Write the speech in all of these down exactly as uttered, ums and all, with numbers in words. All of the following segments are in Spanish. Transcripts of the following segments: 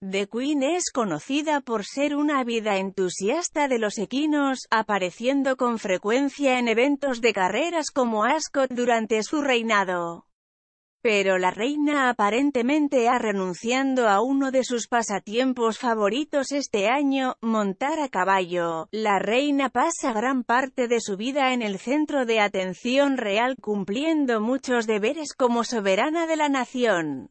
The Queen es conocida por ser una ávida entusiasta de los equinos, apareciendo con frecuencia en eventos de carreras como Ascot durante su reinado. Pero la reina aparentemente ha renunciado a uno de sus pasatiempos favoritos este año, montar a caballo. La reina pasa gran parte de su vida en el centro de atención real cumpliendo muchos deberes como soberana de la nación.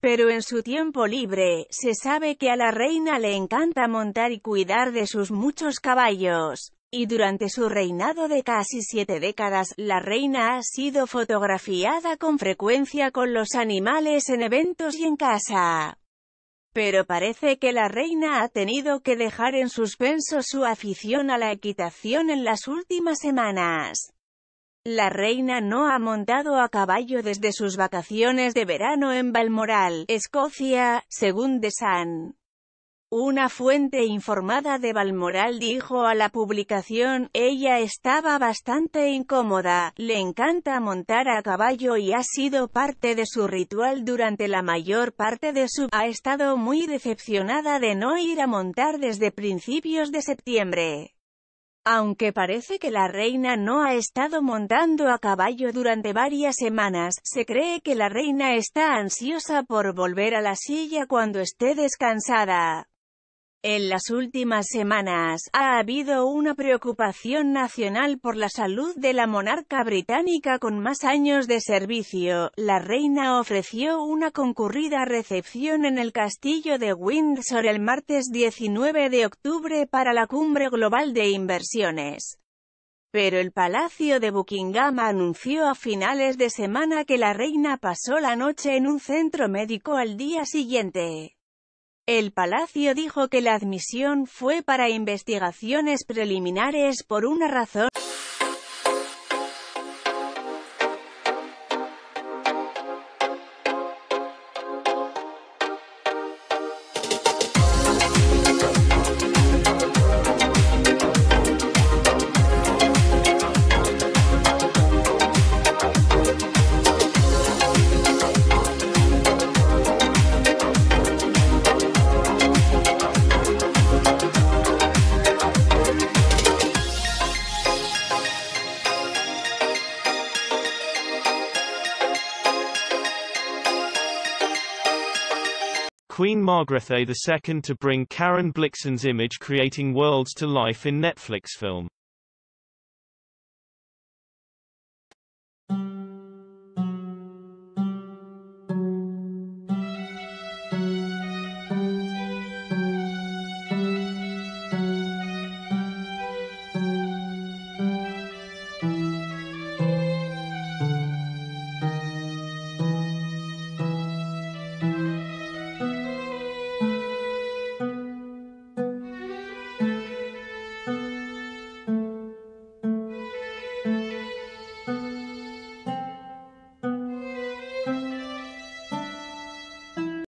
Pero en su tiempo libre, se sabe que a la reina le encanta montar y cuidar de sus muchos caballos. Y durante su reinado de casi siete décadas, la reina ha sido fotografiada con frecuencia con los animales en eventos y en casa. Pero parece que la reina ha tenido que dejar en suspenso su afición a la equitación en las últimas semanas. La reina no ha montado a caballo desde sus vacaciones de verano en Balmoral, Escocia, según The Sun. Una fuente informada de Balmoral dijo a la publicación, ella estaba bastante incómoda, le encanta montar a caballo y ha sido parte de su ritual durante la mayor parte de su vida. Ha estado muy decepcionada de no ir a montar desde principios de septiembre. Aunque parece que la reina no ha estado montando a caballo durante varias semanas, se cree que la reina está ansiosa por volver a la silla cuando esté descansada. En las últimas semanas, ha habido una preocupación nacional por la salud de la monarca británica con más años de servicio. La reina ofreció una concurrida recepción en el castillo de Windsor el martes diecinueve de octubre para la Cumbre Global de Inversiones. Pero el Palacio de Buckingham anunció a finales de semana que la reina pasó la noche en un centro médico al día siguiente. El palacio dijo que la admisión fue para investigaciones preliminares por una razón. Queen Margrethe the Second to bring Karen Blixen's image Creating Worlds to life in Netflix film.